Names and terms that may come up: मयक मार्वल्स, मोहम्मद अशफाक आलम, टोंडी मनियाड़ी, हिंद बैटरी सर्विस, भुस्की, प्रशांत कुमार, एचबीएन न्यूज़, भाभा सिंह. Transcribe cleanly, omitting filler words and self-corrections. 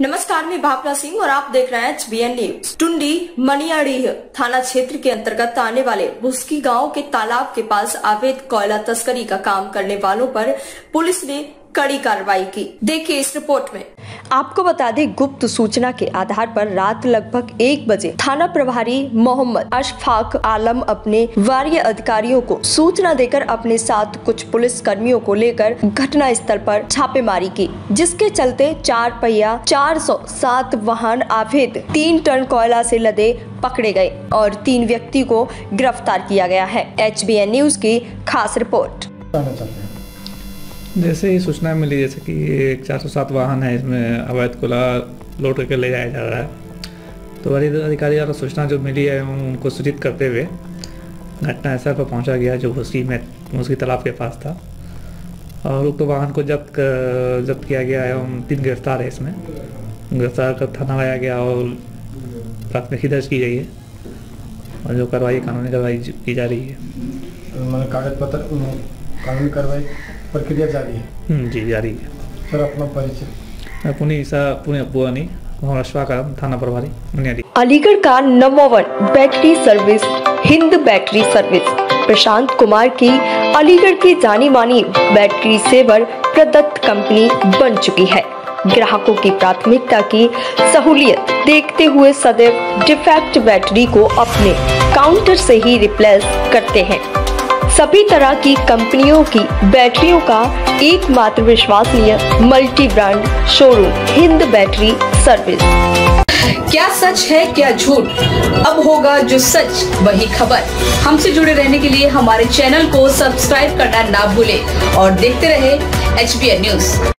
नमस्कार, मैं भाभा सिंह और आप देख रहे हैं एचबीएन न्यूज़। टोंडी मनियाड़ी थाना क्षेत्र के अंतर्गत आने वाले भुस्की गांव के तालाब के पास अवैध कोयला तस्करी का काम करने वालों पर पुलिस ने कड़ी कार्रवाई की। देखिए इस रिपोर्ट में। आपको बता दें, गुप्त सूचना के आधार पर रात लगभग 1 बजे थाना प्रभारी मोहम्मद अशफाक आलम अपने वरीय अधिकारियों को सूचना देकर अपने साथ कुछ पुलिस कर्मियों को लेकर घटना स्थल पर छापेमारी की, जिसके चलते 4 पहिया 407 वाहन अवैध 3 टन कोयला से लदे पकड़े गए और 3 व्यक्ति को गिरफ्तार किया गया है। एचबीएन न्यूज़ की खास रिपोर्ट। जैसे ही सूचना मिली, जैसे कि एक 407 वाहन है, इसमें अवैध कोयला लोड करके ले जाया जा रहा है, तो वरीय अधिकारी द्वारा सूचना जो मिली है उनको सूचित करते हुए घटनास्थल पर पहुंचा गया, जो भुस्की तालाब के पास था, और उक्त वाहन को जब्त किया गया है। 3 गिरफ्तार है, इसमें गिरफ्तार कर थाना लाया गया और प्राथमिकी दर्ज की गई है और जो कार्रवाई कानूनी कार्रवाई की जा रही है। कागज पत्र कानूनी कार्रवाई प्रक्रिया जारी है। जी जारी है। सर अपना परिचय? पुणे अबुआनी, मोहम्मद अशफाक आलम, थाना प्रभारी मनियाड़ी। अलीगढ़ का number 1 battery service हिंद बैटरी सर्विस प्रशांत कुमार की अलीगढ़ की जानी मानी बैटरी सेवर प्रदत्त कंपनी बन चुकी है। ग्राहकों की प्राथमिकता की सहूलियत देखते हुए सदैव डिफेक्ट बैटरी को अपने काउंटर से ही रिप्लेस करते हैं। सभी तरह की कंपनियों की बैटरियों का एकमात्र विश्वसनीय multi brand showroom हिंद बैटरी सर्विस। क्या सच है क्या झूठ, अब होगा जो सच वही खबर। हमसे जुड़े रहने के लिए हमारे चैनल को सब्सक्राइब करना ना भूलें और देखते रहे एचबीएन न्यूज़।